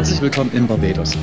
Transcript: Herzlich willkommen in Barbados.